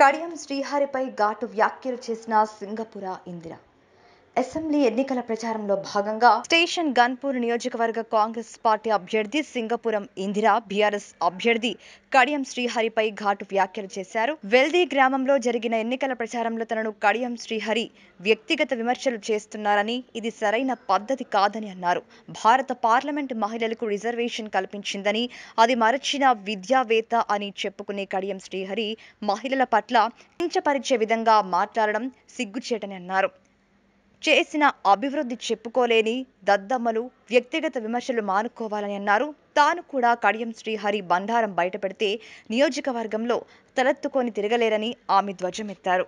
కడియం శ్రీహరిపై ఘాటు వ్యాఖ్యలు చేసిన సింగపుర ఇందిర అసెంబ్లీ ఎన్నికల ప్రచారంలో భాగంగా స్టేషన్ గన్పూర్ నియోజకవర్గ కాంగ్రెస్ పార్టీ అభ్యర్థి సింగపురం ఇందిర బీఆర్ఎస్ అభ్యర్థి కడియం శ్రీహరిపై ఘాటు వ్యాఖ్యలు చేశారు. వెల్ది గ్రామంలో జరిగిన ఎన్నికల ప్రచారంలో తనను కడియం శ్రీహరి వ్యక్తిగత విమర్శలు చేస్తున్నారని, ఇది సరైన పద్ధతి కాదని అన్నారు. భారత పార్లమెంట్ మహిళలకు రిజర్వేషన్ కల్పించిందని, అది మరచిన విద్యావేత్త అని చెప్పుకునే కడియం శ్రీహరి మహిళల పట్ల కించపరిచే విధంగా మాట్లాడడం సిగ్గుచేటని అన్నారు. చేసిన అభివృద్ధి చెప్పుకోలేని దద్దమ్మలు వ్యక్తిగత విమర్శలు మానుకోవాలని అన్నారు. తాను కూడా కడియం శ్రీహరి బండారం బయటపెడితే నియోజకవర్గంలో తలెత్తుకొని తిరగలేరని ఆమె ధ్వజమెత్తారు.